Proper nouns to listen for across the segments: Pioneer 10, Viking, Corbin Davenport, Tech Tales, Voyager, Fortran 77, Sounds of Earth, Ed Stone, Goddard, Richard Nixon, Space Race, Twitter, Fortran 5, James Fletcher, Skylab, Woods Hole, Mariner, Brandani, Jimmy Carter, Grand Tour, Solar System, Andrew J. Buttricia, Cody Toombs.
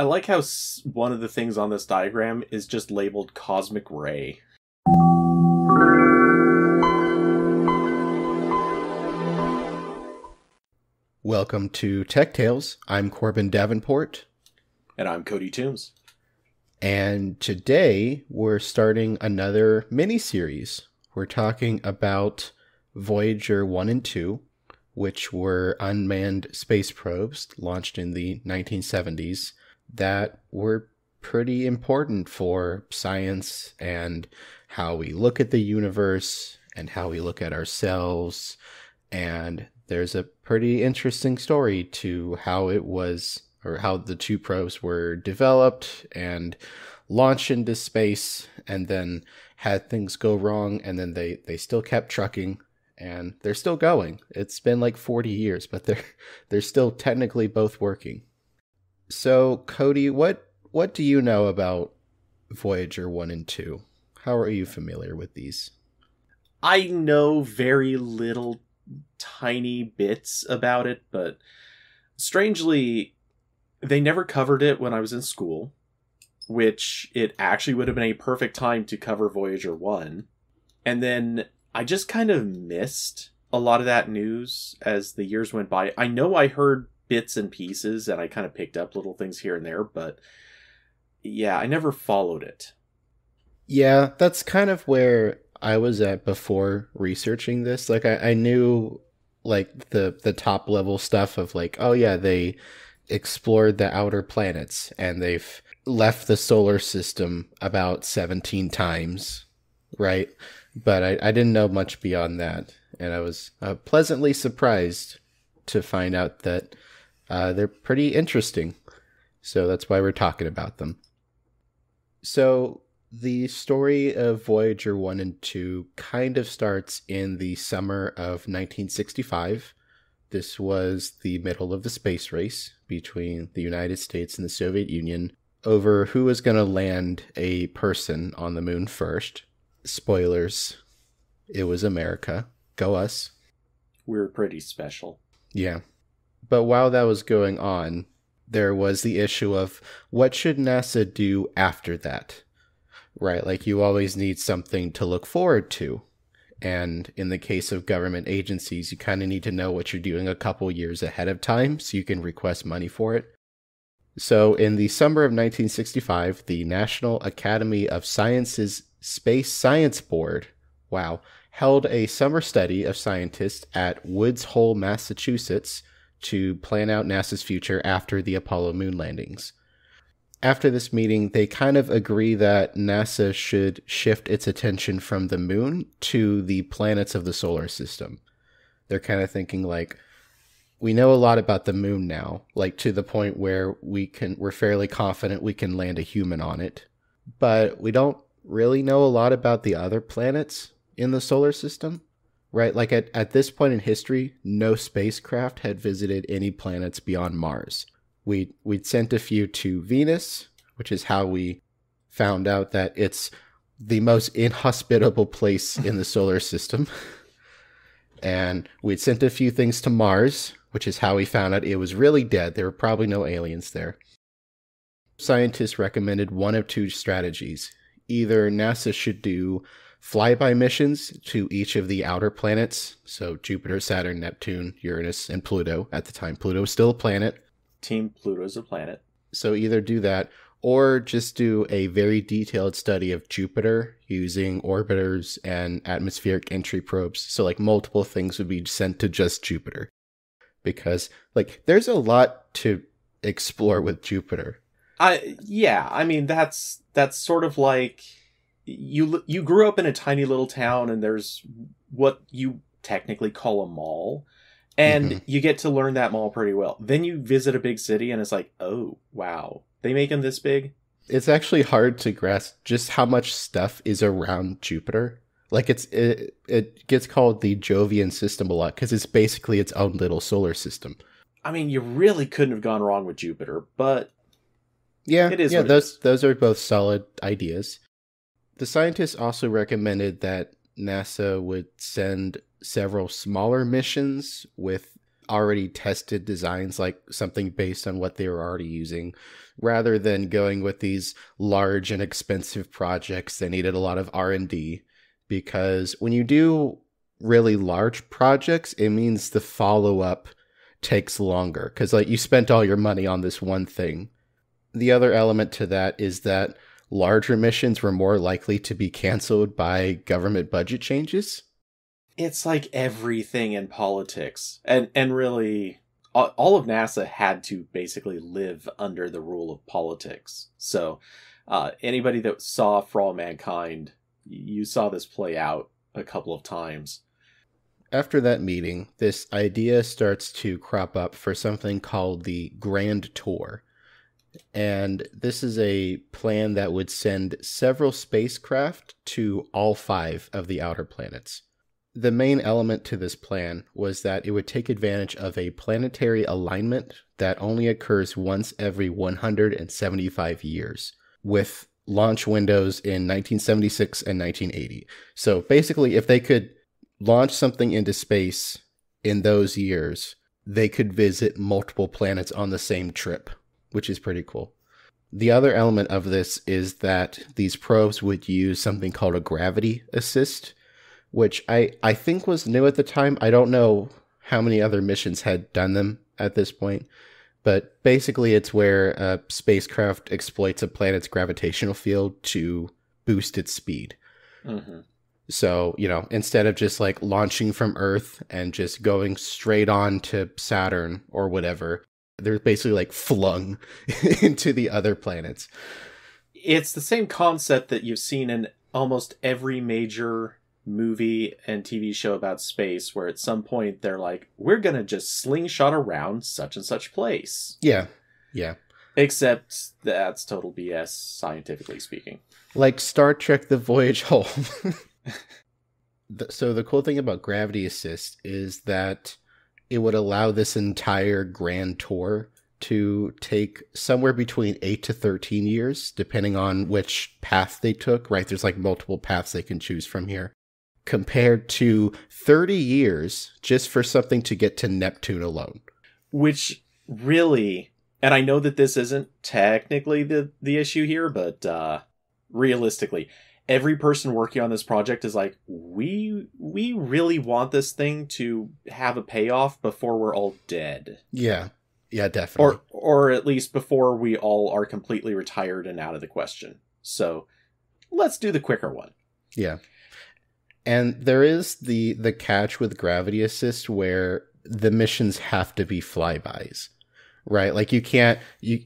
I like how one of the things on this diagram is just labeled Cosmic Ray. Welcome to Tech Tales. I'm Corbin Davenport. And I'm Cody Toombs. And today we're starting another mini-series. We're talking about Voyager 1 and 2, which were unmanned space probes launched in the 1970s that were pretty important for science and how we look at the universe and how we look at ourselves. And there's a pretty interesting story to how it was, or how the two probes were developed and launched into space, and then had things go wrong, and then they still kept trucking, and they're still going. It's been like 40 years, but they're still technically both working. So, Cody, what do you know about Voyager 1 and 2? How are you familiar with these? I know very little tiny bits about it, but strangely they never covered it when I was in school, which it actually would have been a perfect time to cover Voyager 1. And then I just kind of missed a lot of that news as the years went by. I know I heard bits and pieces and I kind of picked up little things here and there, but yeah, I never followed it. Yeah, that's kind of where I was at before researching this. Like I knew like the top level stuff of like, oh yeah, they explored the outer planets and they've left the solar system about 17 times, right? But I didn't know much beyond that. And I was pleasantly surprised to find out that they're pretty interesting. So that's why we're talking about them. So the story of Voyager 1 and 2 kind of starts in the summer of 1965. This was the middle of the space race between the United States and the Soviet Union over who was going to land a person on the moon first. Spoilers, it was America. Go us. We were pretty special. Yeah. But while that was going on, there was the issue of what should NASA do after that? Right, like you always need something to look forward to. And in the case of government agencies, you kind of need to know what you're doing a couple years ahead of time so you can request money for it. So in the summer of 1965, the National Academy of Sciences Space Science Board, wow, held a summer study of scientists at Woods Hole, Massachusetts, to plan out NASA's future after the Apollo moon landings. After this meeting, they kind of agree that NASA should shift its attention from the moon to the planets of the solar system. They're kind of thinking like, we know a lot about the moon now, like to the point where we're fairly confident we can land a human on it. But we don't really know a lot about the other planets in the solar system, right? Like at this point in history, no spacecraft had visited any planets beyond Mars. We'd sent a few to Venus, which is how we found out that it's the most inhospitable place in the solar system. And we'd sent a few things to Mars, which is how we found out it was really dead. There were probably no aliens there. Scientists recommended one of two strategies. Either NASA should do flyby missions to each of the outer planets, so Jupiter, Saturn, Neptune, Uranus, and Pluto. At the time, Pluto was still a planet. Team Pluto's a planet. So either do that or just do a very detailed study of Jupiter using orbiters and atmospheric entry probes. So like multiple things would be sent to just Jupiter because like there's a lot to explore with Jupiter. Yeah, I mean that's sort of like you grew up in a tiny little town and there's what you technically call a mall. And you get to learn that mall pretty well. Then you visit a big city and it's like, oh, wow, they make them this big? It's actually hard to grasp just how much stuff is around Jupiter. Like it gets called the Jovian system a lot because it's basically its own little solar system. I mean, you really couldn't have gone wrong with Jupiter, but yeah, it is. Yeah, those are both solid ideas. The scientists also recommended that NASA would send several smaller missions with already tested designs, like something based on what they were already using, rather than going with these large and expensive projects. They needed a lot of R&D, because when you do really large projects, it means the follow-up takes longer, because like you spent all your money on this one thing. The other element to that is that larger missions were more likely to be canceled by government budget changes. It's like everything in politics, and really all of NASA had to basically live under the rule of politics. So anybody that saw For All Mankind, you saw this play out a couple of times. After that meeting, this idea starts to crop up for something called the Grand Tour. And this is a plan that would send several spacecraft to all 5 of the outer planets. The main element to this plan was that it would take advantage of a planetary alignment that only occurs once every 175 years, with launch windows in 1976 and 1980. So basically, if they could launch something into space in those years, they could visit multiple planets on the same trip, which is pretty cool. The other element of this is that these probes would use something called a gravity assist, which I think was new at the time. I don't know how many other missions had done them at this point, but basically it's where a spacecraft exploits a planet's gravitational field to boost its speed. Mm-hmm. So, you know, instead of just like launching from Earth and just going straight on to Saturn or whatever, they're basically like flung into the other planets. It's the same concept that you've seen in almost every major movie and TV show about space, where at some point they're like, we're going to just slingshot around such and such place. Yeah. Yeah. Except that's total BS, scientifically speaking. Like Star Trek: The Voyage Home. So the cool thing about gravity assist is that it would allow this entire Grand Tour to take somewhere between 8 to 13 years, depending on which path they took, right? There's like multiple paths they can choose from here, compared to 30 years just for something to get to Neptune alone. Which really, and I know that this isn't technically the issue here, but realistically, every person working on this project is like, we really want this thing to have a payoff before we're all dead. Yeah. Yeah, definitely. Or at least before we all are completely retired and out of the question. So let's do the quicker one. Yeah. And there is the catch with gravity assist where the missions have to be flybys, right? Like you can't,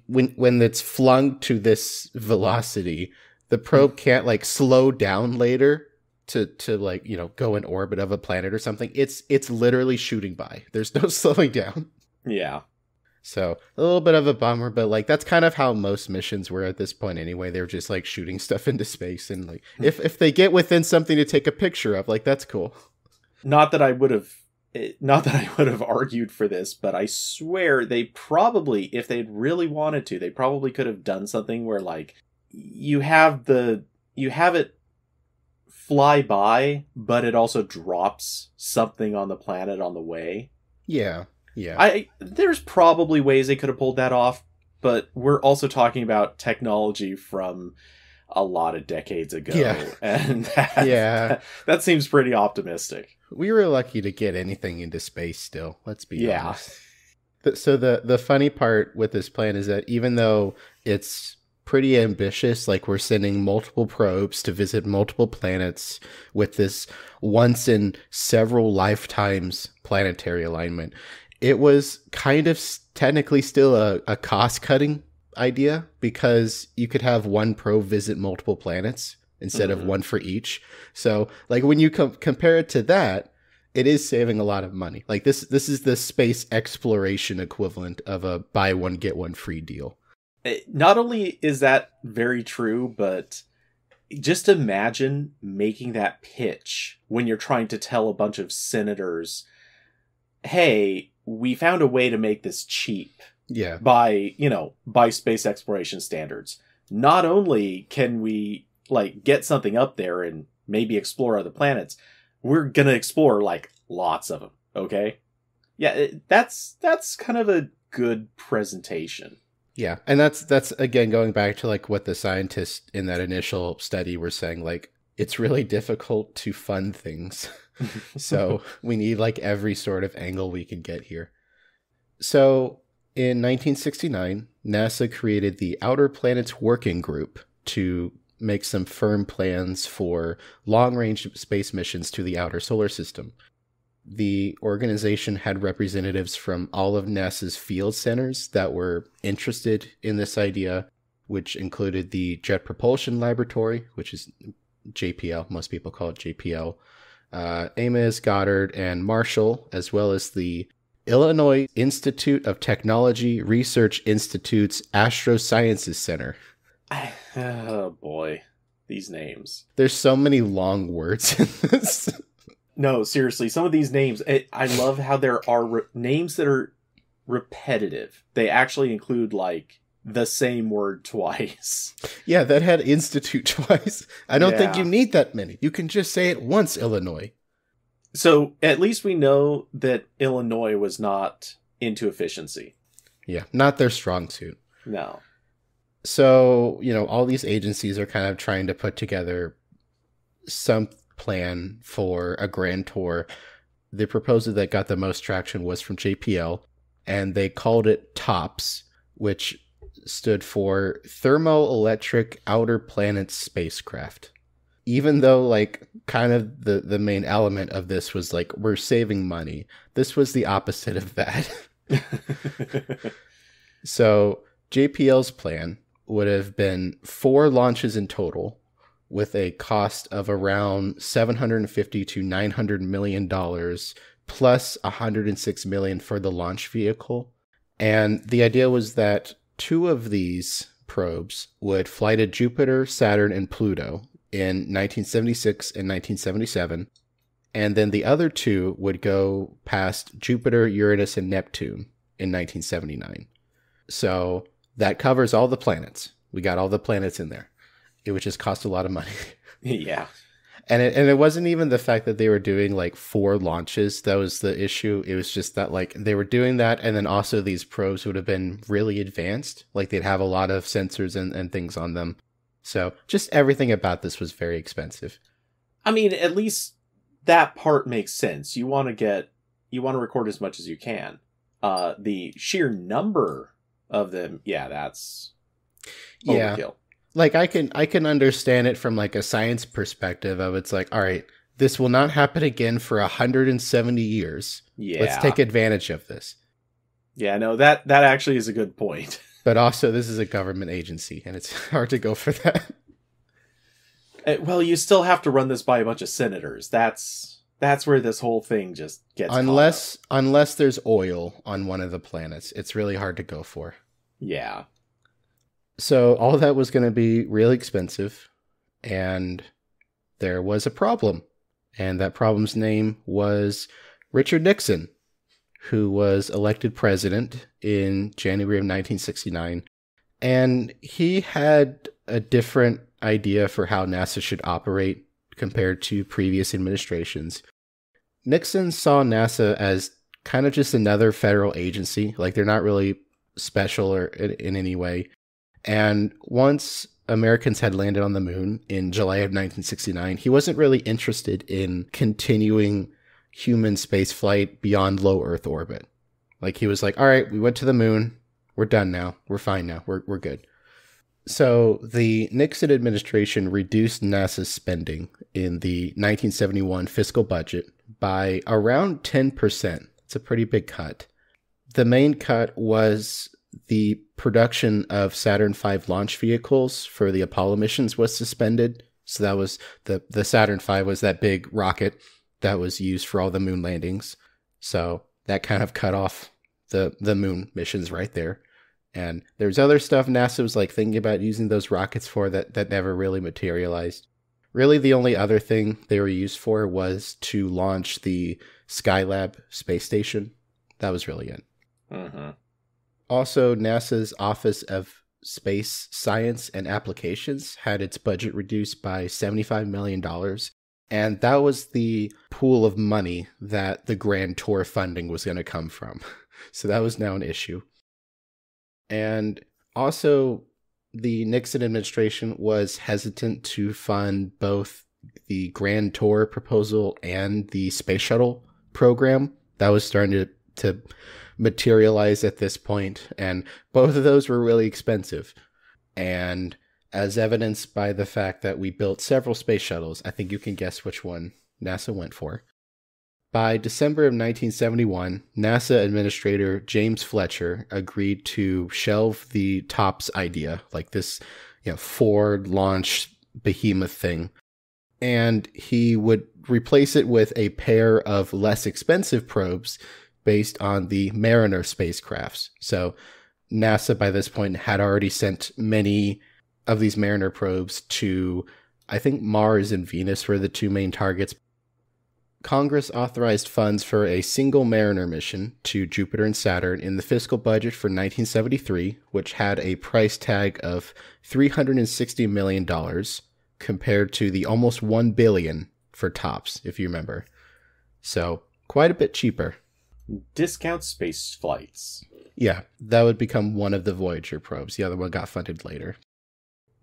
when it's flung to this velocity, the probe can't like slow down later to like, you know, go in orbit of a planet or something. It's literally shooting by. There's no slowing down. Yeah. So a little bit of a bummer, but like that's kind of how most missions were at this point anyway. They're just like shooting stuff into space, and like if they get within something to take a picture of, like that's cool. Not that I would have argued for this, but I swear they probably, if they'd really wanted to, they probably could have done something where like you have it fly by, but it also drops something on the planet on the way. Yeah. Yeah, there's probably ways they could have pulled that off, but we're also talking about technology from a lot of decades ago. Yeah. And that seems pretty optimistic. We were lucky to get anything into space still, let's be honest. So the funny part with this plan is that even though it's pretty ambitious, like we're sending multiple probes to visit multiple planets with this once in several lifetimes planetary alignment, it was kind of technically still a cost-cutting idea, because you could have one probe visit multiple planets instead of one for each. So, like, when you compare it to that, it is saving a lot of money. Like, this is the space exploration equivalent of a buy one, get one free deal. Not only is that very true, but just imagine making that pitch when you're trying to tell a bunch of senators, hey, we found a way to make this cheap. Yeah. By space exploration standards. Not only can we like get something up there and maybe explore other planets, we're going to explore like lots of them. Okay. Yeah, that's kind of a good presentation. Yeah, and that's again going back to like what the scientists in that initial study were saying, like it's really difficult to fund things. So we need like every sort of angle we can get here. So in 1969, NASA created the Outer Planets Working Group to make some firm plans for long-range space missions to the outer solar system. The organization had representatives from all of NASA's field centers that were interested in this idea, which included the Jet Propulsion Laboratory, which is JPL, most people call it JPL, Ames, Goddard, and Marshall, as well as the Illinois Institute of Technology Research Institute's Astro Sciences Center. Oh boy, these names. There's so many long words in this. No, seriously, some of these names, I love how there are names that are repetitive. They actually include, like, the same word twice. Yeah, that had institute twice. I don't think you need that many. You can just say it once, Illinois. So, at least we know that Illinois was not into efficiency. Yeah, not their strong suit. No. So, you know, all these agencies are kind of trying to put together some plan for a grand tour. The proposal that got the most traction was from JPL, and they called it TOPS, which stood for Thermoelectric Outer Planets Spacecraft. Even though, like, kind of the main element of this was, like, we're saving money. This was the opposite of that. So JPL's plan would have been 4 launches in total with a cost of around $750 to $900 million plus $106 million for the launch vehicle. And the idea was that 2 of these probes would fly to Jupiter, Saturn, and Pluto in 1976 and 1977. And then the other 2 would go past Jupiter, Uranus, and Neptune in 1979. So that covers all the planets. We got all the planets in there. It would just cost a lot of money. Yeah. And it wasn't even the fact that they were doing like 4 launches that was the issue. It was just that like they were doing that, and then also these probes would have been really advanced. Like they'd have a lot of sensors and things on them. So just everything about this was very expensive. I mean, at least that part makes sense. You want to record as much as you can. The sheer number of them, yeah, that's overkill. Yeah. Like I can understand it from like a science perspective of it's like, all right, this will not happen again for 170 years. Yeah. Let's take advantage of this. Yeah, no, that actually is a good point. But also this is a government agency and it's hard to go for that. Well, you still have to run this by a bunch of senators. That's where this whole thing just gets unless there's oil on one of the planets. It's really hard to go for. Yeah. So all that was going to be really expensive, and there was a problem, and that problem's name was Richard Nixon, who was elected president in January of 1969, and he had a different idea for how NASA should operate compared to previous administrations. Nixon saw NASA as kind of just another federal agency, like they're not really special or in any way. And once Americans had landed on the moon in July of 1969, he wasn't really interested in continuing human space flight beyond low Earth orbit. Like he was like, all right, we went to the moon. We're done now. We're fine now. We're good. So the Nixon administration reduced NASA's spending in the 1971 fiscal budget by around 10%. It's a pretty big cut. The main cut was the production of Saturn V launch vehicles for the Apollo missions was suspended. So that was the Saturn V was that big rocket that was used for all the moon landings. So that kind of cut off the moon missions right there. And there's other stuff NASA was like thinking about using those rockets for that never really materialized. Really, the only other thing they were used for was to launch the Skylab space station. That was really it. Mm-hmm. Also, NASA's Office of Space Science and Applications had its budget reduced by $75 million And that was the pool of money that the Grand Tour funding was going to come from. So that was now an issue. And also, the Nixon administration was hesitant to fund both the Grand Tour proposal and the space shuttle program. That was starting to materialize at this point, and both of those were really expensive. And as evidenced by the fact that we built several space shuttles, I think you can guess which one NASA went for. By December of 1971, NASA Administrator James Fletcher agreed to shelve the TOPS idea, like this, you know, forward launch behemoth thing, and he would replace it with a pair of less expensive probes based on the Mariner spacecrafts. So NASA, by this point, had already sent many of these Mariner probes to, I think, Mars and Venus were the two main targets. Congress authorized funds for a single Mariner mission to Jupiter and Saturn in the fiscal budget for 1973, which had a price tag of $360 million compared to the almost $1 billion for TOPS, if you remember. So quite a bit cheaper. Discount space flights. Yeah, that would become one of the Voyager probes. The other one got funded later.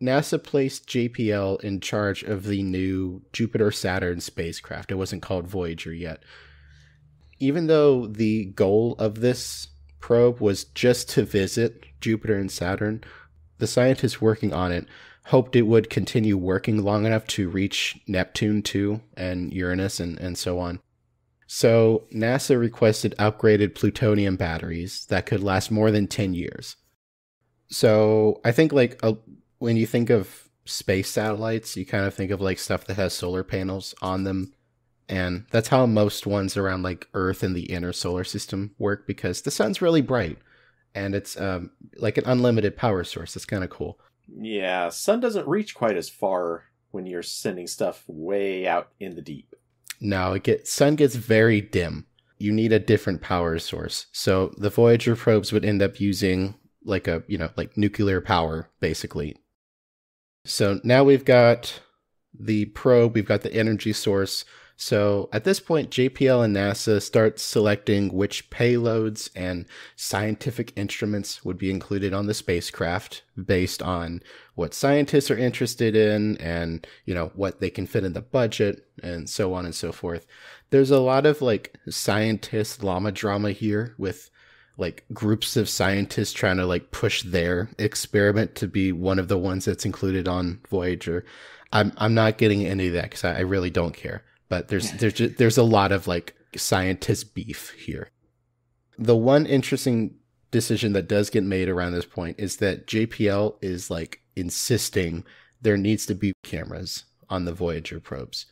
NASA placed JPL in charge of the new Jupiter-Saturn spacecraft. It wasn't called Voyager yet. Even though the goal of this probe was just to visit Jupiter and Saturn, the scientists working on it hoped it would continue working long enough to reach Neptune too, and Uranus, and so on. So NASA requested upgraded plutonium batteries that could last more than 10 years. So I think like a... When you think of space satellites, you kind of think of like stuff that has solar panels on them. And that's how most ones around like Earth and the inner solar system work, because the sun's really bright and it's like an unlimited power source. It's kind of cool. Yeah, sun doesn't reach quite as far when you're sending stuff way out in the deep. No, sun gets very dim. You need a different power source. So the Voyager probes would end up using like a, you know, like nuclear power, basically. So now we've got the probe, we've got the energy source. So at this point, JPL and NASA start selecting which payloads and scientific instruments would be included on the spacecraft based on what scientists are interested in and, you know, what they can fit in the budget and so on and so forth. There's a lot of like scientist llama drama here with like groups of scientists trying to like push their experiment to be one of the ones that's included on Voyager. I'm not getting into that because I really don't care. But there's a lot of like scientist beef here. The one interesting decision that does get made around this point is that JPL is like insisting there needs to be cameras on the Voyager probes.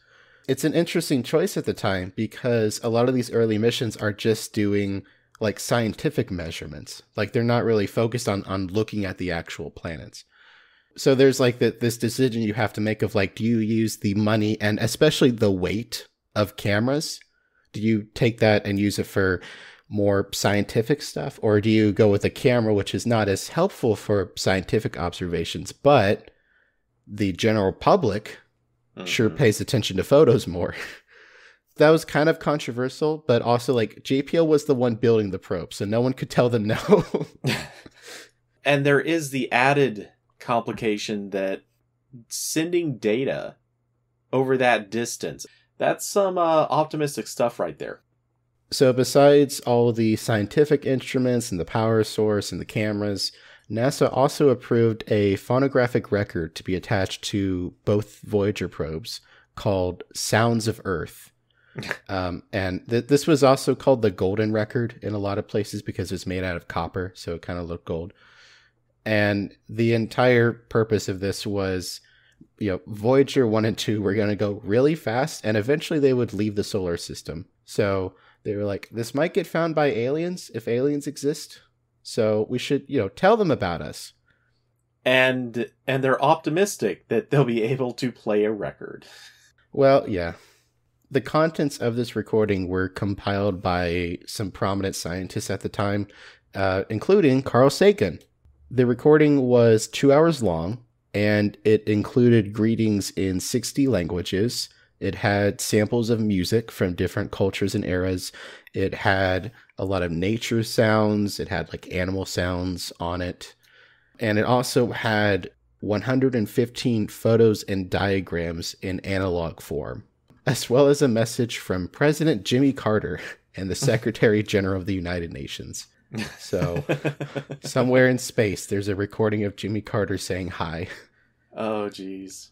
It's an interesting choice at the time because a lot of these early missions are just doing like scientific measurements. Like they're not really focused on looking at the actual planets. So there's like this decision you have to make of like, do you use the money and especially the weight of cameras? Do you take that and use it for more scientific stuff? Or do you go with a camera, which is not as helpful for scientific observations, but the general public sure pays attention to photos more. That was kind of controversial, but also like JPL was the one building the probe, so no one could tell them no. And there is the added complication that sending data over that distance, that's some optimistic stuff right there. So besides all the scientific instruments and the power source and the cameras, NASA also approved a phonographic record to be attached to both Voyager probes called Sounds of Earth. And this was also called the Golden Record in a lot of places because it's made out of copper, so it kind of looked gold. And the entire purpose of this was, you know, Voyager 1 and 2 were going to go really fast, and eventually they would leave the solar system. So they were like, this might get found by aliens, if aliens exist, so we should, you know, tell them about us. And they're optimistic that they'll be able to play a record. Well, yeah. The contents of this recording were compiled by some prominent scientists at the time, including Carl Sagan. The recording was 2 hours long, and it included greetings in 60 languages, It had samples of music from different cultures and eras. It had a lot of nature sounds. It had like animal sounds on it. And it also had 115 photos and diagrams in analog form, as well as a message from President Jimmy Carter and the Secretary General of the United Nations. So somewhere in space, there's a recording of Jimmy Carter saying hi. Oh, geez.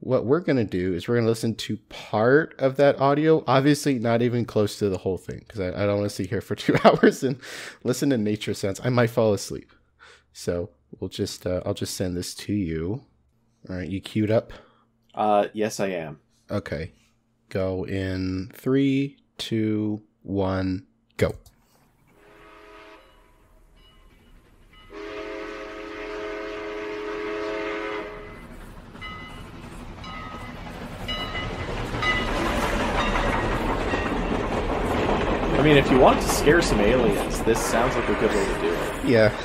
What we're going to do is we're going to listen to part of that audio. Obviously, not even close to the whole thing, because I don't want to sit here for 2 hours and listen to nature sounds. I might fall asleep. So we'll just I'll just send this to you. All right, you queued up? Yes, I am. Okay. Go in 3, 2, 1, go. I mean, if you want to scare some aliens, this sounds like a good way to do it. Yeah.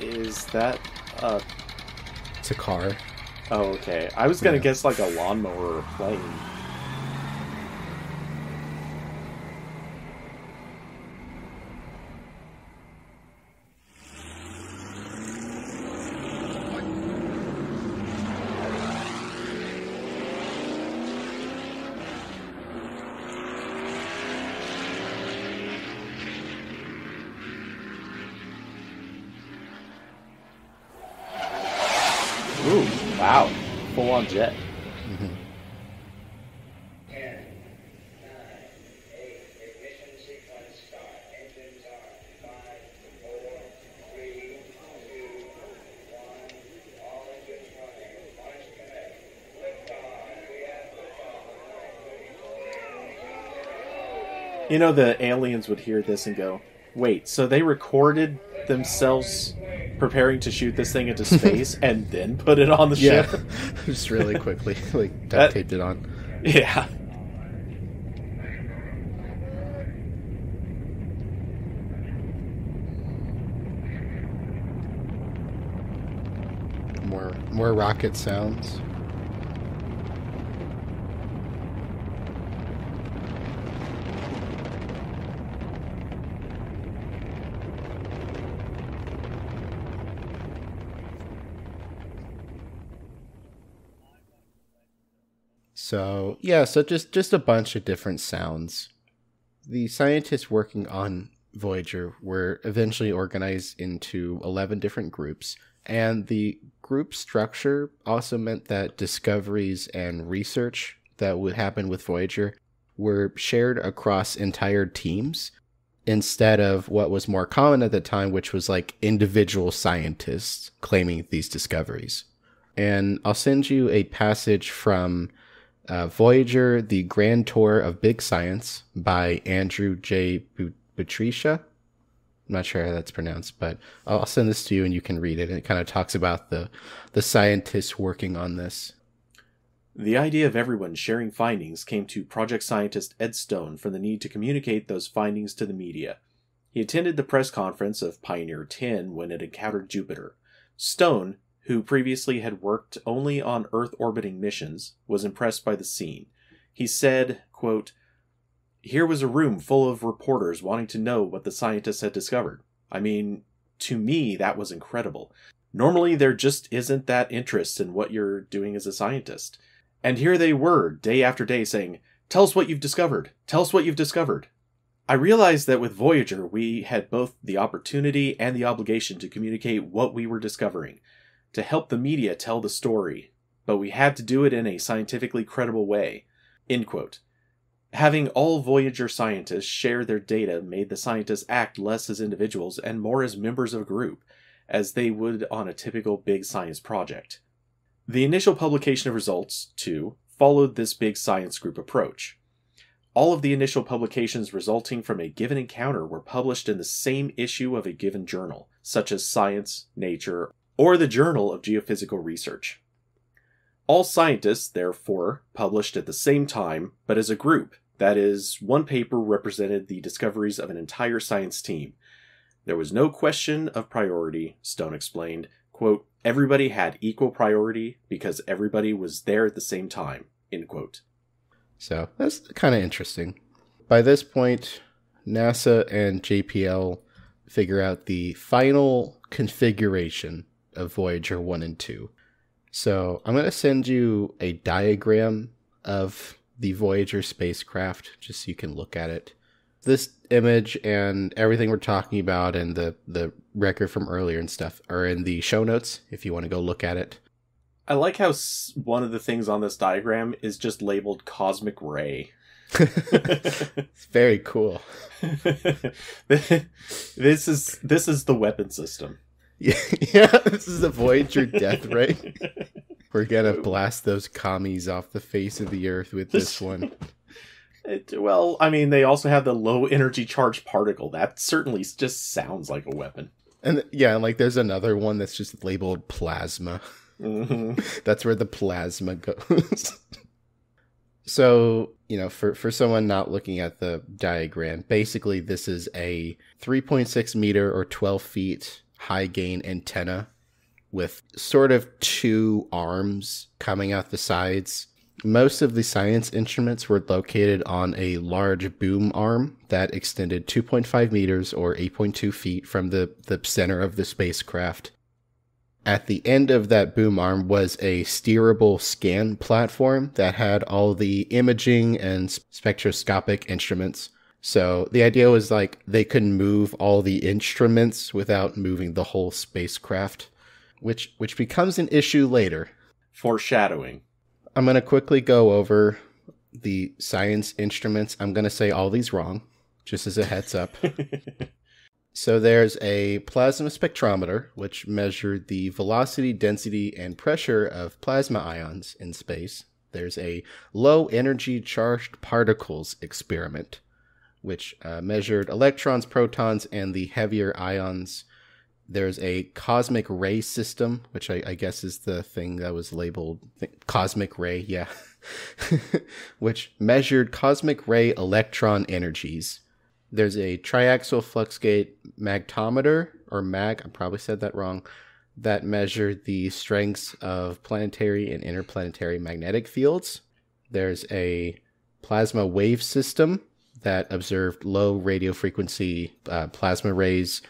Is that a... It's a car. Oh, okay. I was going to guess like a lawnmower or a plane. Jet. Mm-hmm. 10, 9, 8, ignition sequence start. Engines are 5, 4, 3, 2, 1. All engines running. Launch commit. Lift off. We have lift off. You know, the aliens would hear this and go, wait, so they recorded themselves preparing to shoot this thing into space and then put it on the ship? Just really quickly, like, duct taped it on. Yeah. More rocket sounds. So, yeah, so just a bunch of different sounds. The scientists working on Voyager were eventually organized into 11 different groups, and the group structure also meant that discoveries and research that would happen with Voyager were shared across entire teams instead of what was more common at the time, which was like individual scientists claiming these discoveries. And I'll send you a passage from... Voyager, the Grand Tour of Big Science by Andrew J. Buttricia. I'm not sure how that's pronounced, but I'll send this to you and you can read it. And it kind of talks about the scientists working on this. The idea of everyone sharing findings came to project scientist Ed Stone from the need to communicate those findings to the media. He attended the press conference of Pioneer 10 when it encountered Jupiter. Stone, who previously had worked only on Earth-orbiting missions, was impressed by the scene. He said, quote, "Here was a room full of reporters wanting to know what the scientists had discovered. I mean, to me, that was incredible. Normally, there just isn't that interest in what you're doing as a scientist. And here they were, day after day, saying, 'Tell us what you've discovered. Tell us what you've discovered.' I realized that with Voyager, we had both the opportunity and the obligation to communicate what we were discovering, to help the media tell the story, but we had to do it in a scientifically credible way." End quote. Having all Voyager scientists share their data made the scientists act less as individuals and more as members of a group, as they would on a typical big science project. The initial publication of results, too, followed this big science group approach. All of the initial publications resulting from a given encounter were published in the same issue of a given journal, such as Science, Nature, or the Journal of Geophysical Research. All scientists, therefore, published at the same time, but as a group, That is, one paper represented the discoveries of an entire science team. There was no question of priority, Stone explained. Quote, everybody had equal priority because everybody was there at the same time, end quote. So that's kind of interesting. By this point, NASA and JPL figure out the final configuration of Voyager 1 and 2. So I'm going to send you a diagram of the Voyager spacecraft just so you can look at it. This image and everything we're talking about and the record from earlier and stuff are in the show notes if you want to go look at it. I like how one of the things on this diagram is just labeled Cosmic Ray. It's very cool. This is the weapon system. Yeah, this is the Voyager death ray. We're going to blast those commies off the face of the Earth with this one. Well, I mean, they also have the low energy charged particle. That certainly just sounds like a weapon. And yeah, like there's another one that's just labeled plasma. Mm-hmm. That's where the plasma goes. So, you know, for someone not looking at the diagram, basically this is a 3.6 meter or 12 feet high gain antenna with sort of two arms coming out the sides. Most of the science instruments were located on a large boom arm that extended 2.5 meters or 8.2 feet from the center of the spacecraft. At the end of that boom arm was a steerable scan platform that had all the imaging and spectroscopic instruments. So the idea was like they could move all the instruments without moving the whole spacecraft, which becomes an issue later. Foreshadowing. I'm going to quickly go over the science instruments. I'm going to say all these wrong, just as a heads up. So there's a plasma spectrometer, which measured the velocity, density, and pressure of plasma ions in space. There's a low energy charged particles experiment, which measured electrons, protons, and the heavier ions. There's a cosmic ray system, which I guess is the thing that was labeled cosmic ray, yeah, which measured cosmic ray electron energies. There's a triaxial flux gate magnetometer, or mag, I probably said that wrong, that measured the strengths of planetary and interplanetary magnetic fields. There's a plasma wave system that observed low radio frequency plasma rays.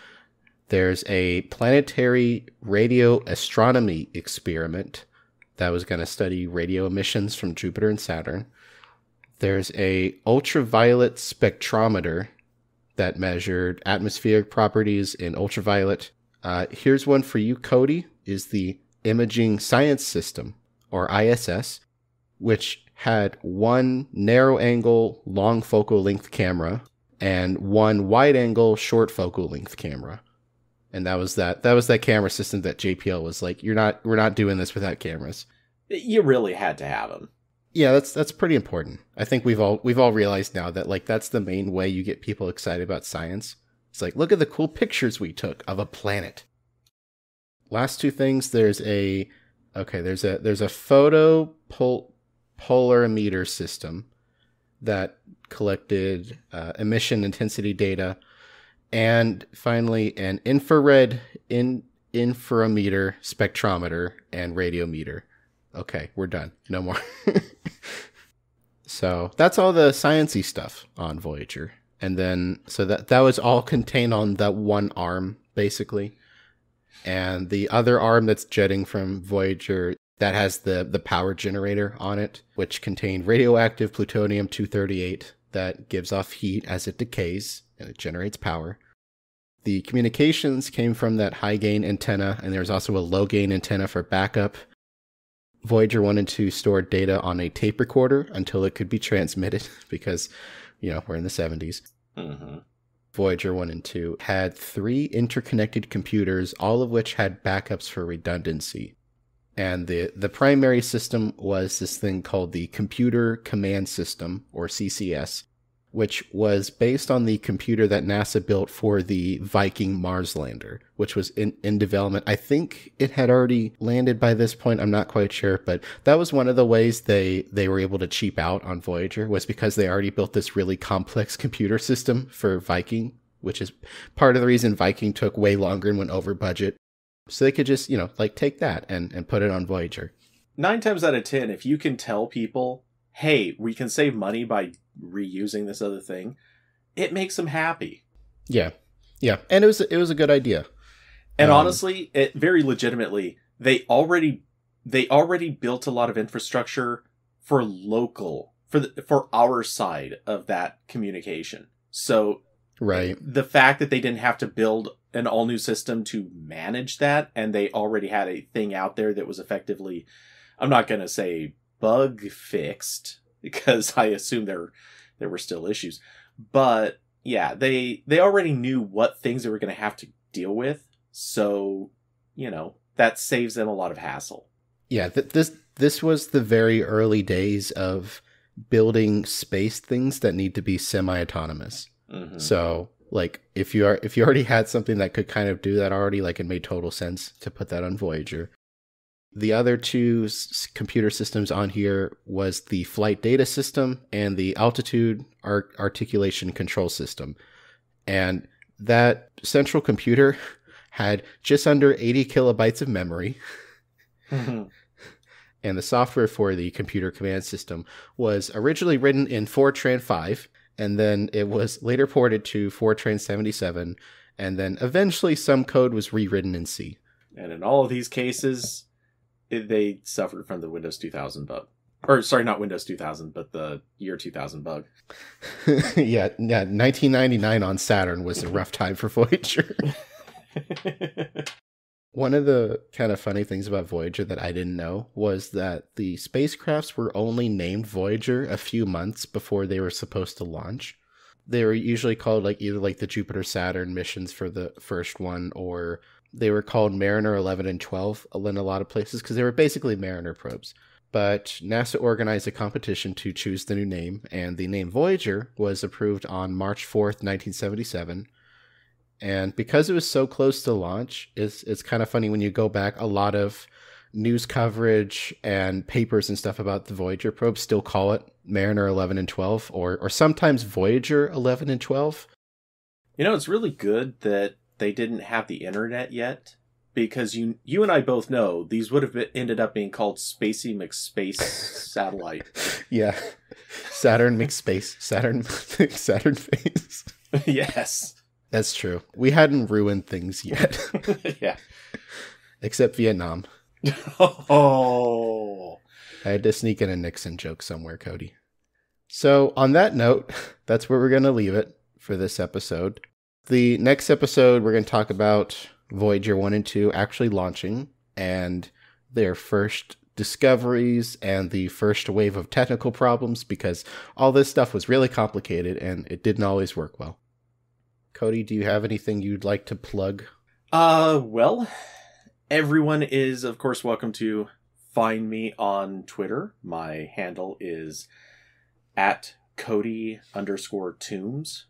There's a planetary radio astronomy experiment that was going to study radio emissions from Jupiter and Saturn. There's a ultraviolet spectrometer that measured atmospheric properties in ultraviolet. Here's one for you, Cody, is the Imaging Science System, or ISS, which had one narrow-angle, long focal length camera and one wide-angle, short focal length camera. And that was that camera system that JPL was like, we're not doing this without cameras. You really had to have them. Yeah, that's pretty important. I think we've all realized now that like that's the main way you get people excited about science. It's like, look at the cool pictures we took of a planet. Last two things, there's a photopolarimeter system that collected emission intensity data. And finally, an infrared inframeter, spectrometer, and radiometer. Okay, we're done. No more. So that's all the sciencey stuff on Voyager. And then, so that was all contained on that one arm, basically. And the other arm that's jetting from Voyager, that has the power generator on it, which contained radioactive plutonium-238 that gives off heat as it decays, and it generates power. The communications came from that high-gain antenna, and there's also a low-gain antenna for backup. Voyager 1 and 2 stored data on a tape recorder until it could be transmitted, because, you know, we're in the 70s. Mm-hmm. Voyager 1 and 2 had 3 interconnected computers, all of which had backups for redundancy. And the primary system was this thing called the Computer Command System, or CCS, which was based on the computer that NASA built for the Viking Mars lander, which was in development. I think it had already landed by this point. I'm not quite sure, but that was one of the ways they were able to cheap out on Voyager, was because they already built this really complex computer system for Viking, which is part of the reason Viking took way longer and went over budget. So they could just, you know, like take that and put it on Voyager. 9 times out of 10, if you can tell people, hey, we can save money by reusing this other thing, it makes them happy. Yeah. Yeah. And it was a good idea. And honestly, very legitimately, they already built a lot of infrastructure for local, for our side of that communication. So right. The fact that they didn't have to build an all new system to manage that, and they already had a thing out there that was effectively, I'm not going to say bug fixed, because I assume there were still issues. But yeah, they already knew what things they were going to have to deal with. So, you know, that saves them a lot of hassle. Yeah, this was the very early days of building space things that need to be semi-autonomous. Mm-hmm. So, like, if you already had something that could kind of do that already, like, it made total sense to put that on Voyager. The other two computer systems on here was the flight data system and the altitude articulation control system. And that central computer had just under 80 kilobytes of memory. Mm-hmm. And the software for the computer command system was originally written in Fortran 5, and then it was later ported to Fortran 77, and then eventually some code was rewritten in C. And in all of these cases, they suffered from the Windows 2000 bug. Or, sorry, not Windows 2000, but the year 2000 bug. yeah, 1999 on Saturn was a rough time for Voyager. One of the kind of funny things about Voyager that I didn't know was that the spacecrafts were only named Voyager a few months before they were supposed to launch. They were usually called like either like the Jupiter-Saturn missions for the first one, or they were called Mariner 11 and 12 in a lot of places because they were basically Mariner probes. But NASA organized a competition to choose the new name, and the name Voyager was approved on March 4th, 1977. And because it was so close to launch, it's kind of funny when you go back, a lot of news coverage and papers and stuff about the Voyager probe still call it Mariner 11 and 12 or sometimes Voyager 11 and 12. You know, it's really good that they didn't have the internet yet, because you and I both know these would have ended up being called Spacey McSpace Satellite. Yeah. Saturn McSpace. Saturn Face. Yes. That's true. We hadn't ruined things yet. Yeah. Except Vietnam. Oh. I had to sneak in a Nixon joke somewhere, Cody. So on that note, that's where we're going to leave it for this episode. The next episode, we're going to talk about Voyager 1 and 2 actually launching and their first discoveries and the first wave of technical problems, because all this stuff was really complicated and it didn't always work well. Cody, do you have anything you'd like to plug? Well, everyone is, of course, welcome to find me on Twitter. My handle is @Cody_Toombs.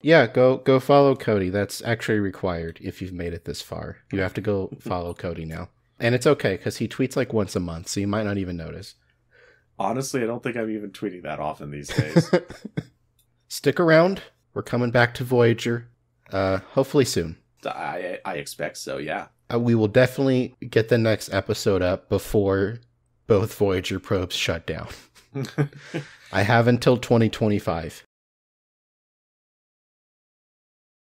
Yeah, go follow Cody. That's actually required if you've made it this far. You have to go follow Cody now. And it's okay, because he tweets like once a month, so you might not even notice. Honestly, I don't think I'm even tweeting that often these days. Stick around. We're coming back to Voyager, hopefully soon. I expect so, yeah. We will definitely get the next episode up before both Voyager probes shut down. I have until 2025.